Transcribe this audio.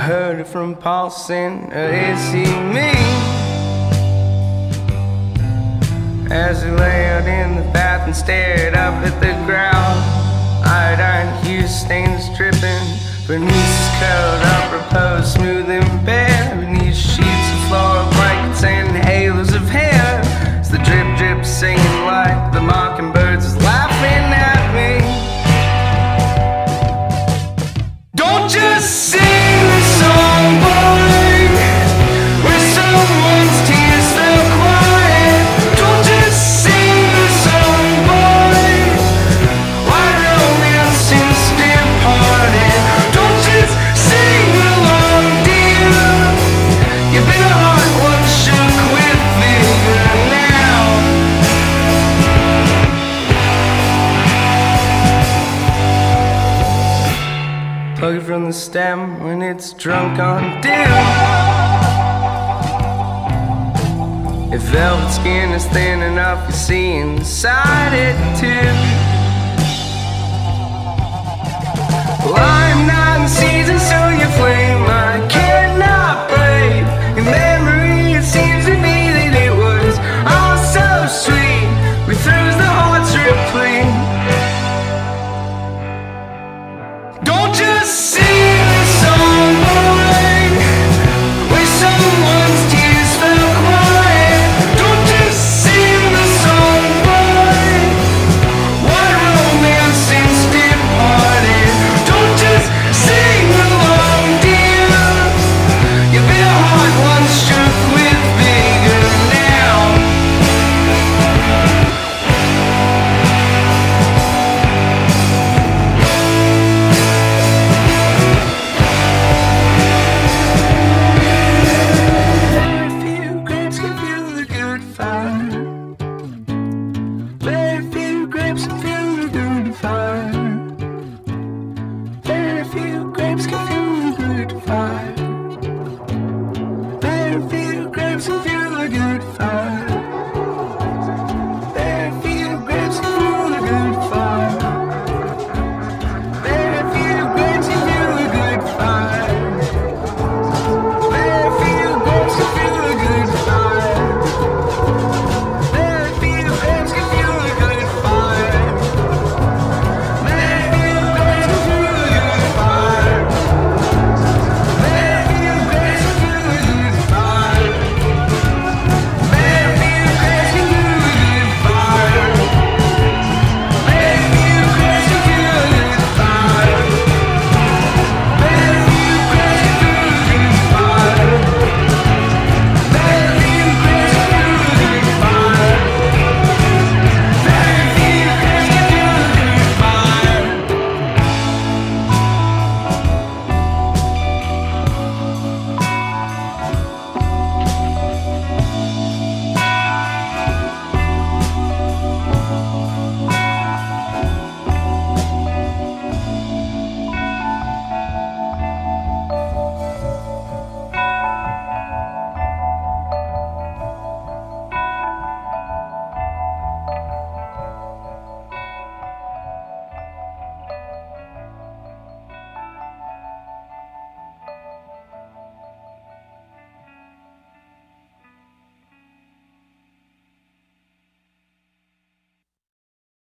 heard it from Paulson. It's me. As he lay out in the bath and stared up at the ground, iodine hue stains dripping. Bernice's curled up, repose smooth and bare. Beneath sheets of floral blankets and halos of hair. As the drip drip singing like the mockingbirds is laughing at me. Don't just sing this song, boy. Plug it from the stem when it's drunk on dew. If velvet skin is thin enough, you see inside it too. Well, I'm not in season, so you play.